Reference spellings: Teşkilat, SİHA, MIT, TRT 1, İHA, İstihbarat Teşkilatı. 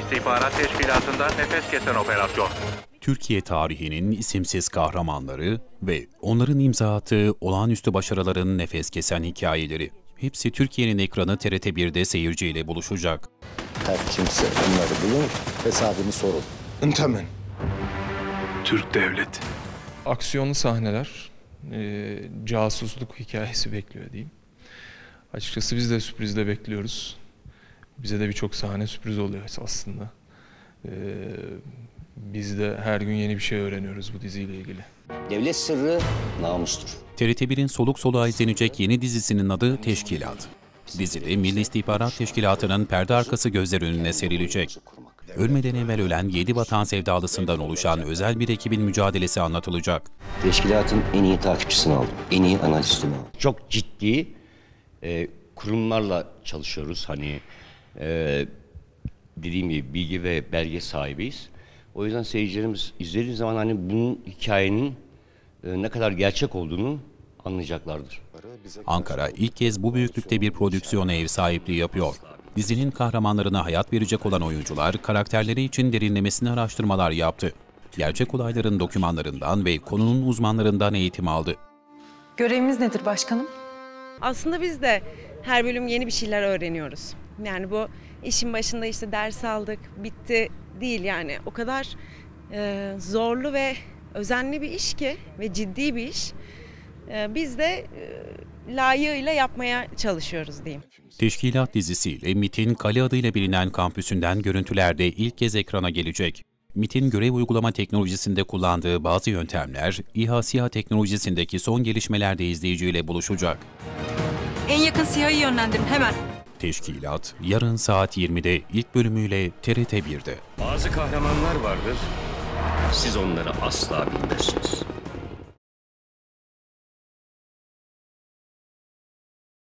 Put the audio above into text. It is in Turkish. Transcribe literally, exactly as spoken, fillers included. İstihbarat Teşkilatı'nda nefes kesen operasyon. Türkiye tarihinin isimsiz kahramanları ve onların imza attığı olağanüstü başarıların nefes kesen hikayeleri. Hepsi Türkiye'nin ekranı T R T bir'de seyirciyle buluşacak. Her kimse onları bulun, hesabını sorun. Intemen. Türk devleti. Aksiyonlu sahneler, e, casusluk hikayesi bekliyor diyeyim. Açıkçası biz de sürprizle bekliyoruz. Bize de birçok sahne sürpriz oluyor aslında. Ee, biz de her gün yeni bir şey öğreniyoruz bu diziyle ilgili. Devlet sırrı namustur. T R T bir'in soluk soluğa izlenecek yeni dizisinin adı Teşkilat. Dizide Milli İstihbarat Teşkilatı'nın perde arkası gözler önüne serilecek. Ölmeden evvel ölen yedi vatan sevdalısından oluşan özel bir ekibin mücadelesi anlatılacak. Teşkilatın en iyi takipçisini aldım, en iyi analistini aldım. Çok ciddi e, kurumlarla çalışıyoruz. Hani e, dediğim gibi bilgi ve belge sahibiyiz. O yüzden seyircilerimiz izlediği zaman hani bunun hikayenin e, ne kadar gerçek olduğunu anlayacaklardır. Ankara ilk kez bu büyüklükte bir prodüksiyona ev sahipliği yapıyor. Dizinin kahramanlarına hayat verecek olan oyuncular, karakterleri için derinlemesine araştırmalar yaptı. Gerçek olayların dokümanlarından ve konunun uzmanlarından eğitim aldı. Görevimiz nedir başkanım? Aslında biz de her bölüm yeni bir şeyler öğreniyoruz. Yani bu işin başında işte ders aldık, bitti değil yani. O kadar e, zorlu ve özenli bir iş ki ve ciddi bir iş. Biz de layığıyla yapmaya çalışıyoruz diyeyim. Teşkilat dizisiyle M İ T'in Kale adıyla bilinen kampüsünden görüntüler de ilk kez ekrana gelecek. M İ T'in görev uygulama teknolojisinde kullandığı bazı yöntemler, İHA SİHA teknolojisindeki son gelişmelerde izleyiciyle buluşacak. En yakın SİHA'yı yönlendirin hemen. Teşkilat yarın saat yirmi'de ilk bölümüyle T R T bir'de. Bazı kahramanlar vardır, siz onları asla bilmezsiniz.